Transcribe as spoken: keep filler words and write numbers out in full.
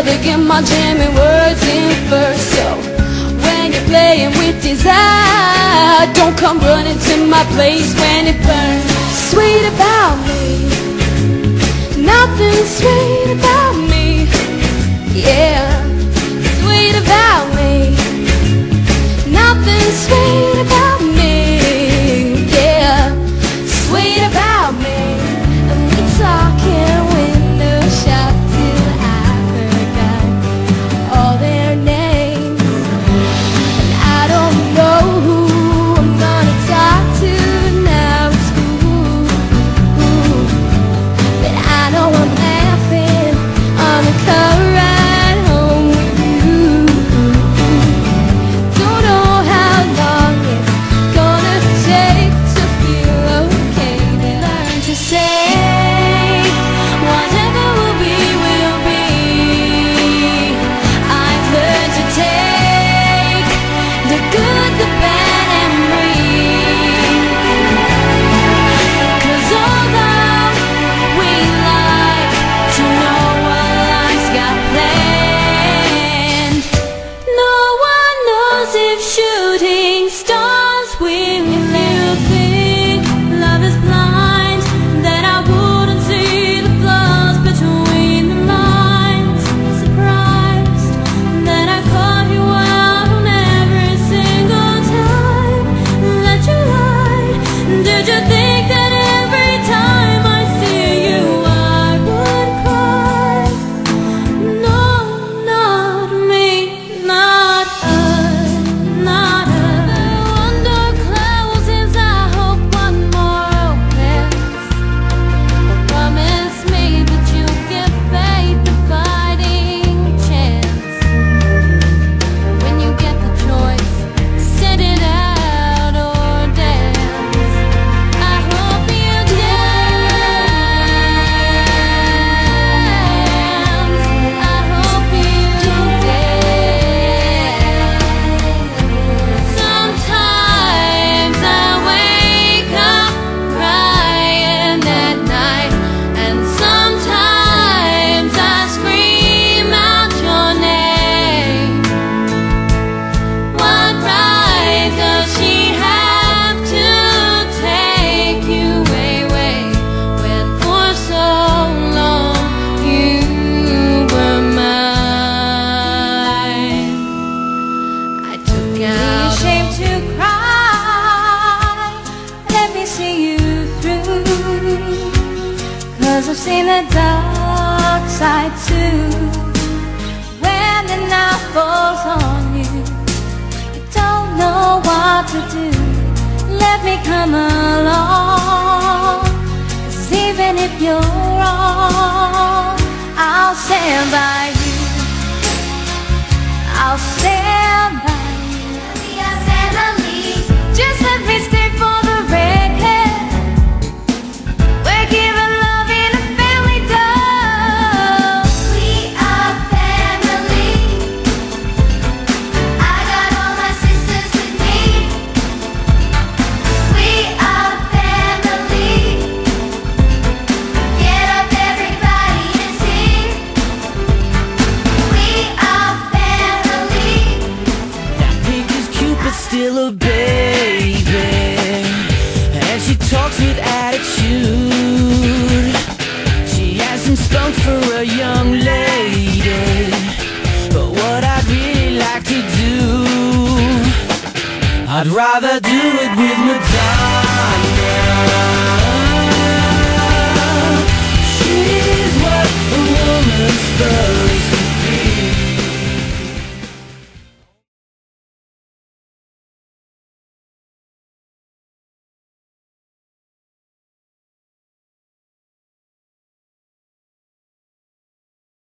Begin my jamming words in verse. So when you're playing with desire, don't come running to my place when it burns. Sweet about me, nothing sweet about me. Yeah, sweet about me, nothing sweet about me. Yeah, sweet about me. And we talking window shop till I I've seen the dark side too. When the night falls on you, you don't know what to do. Let me come along, 'cause even if you're wrong, I'll stand by you. I'll stand by you. We are family. Just let me stay for the record. We're giving I'd rather do it with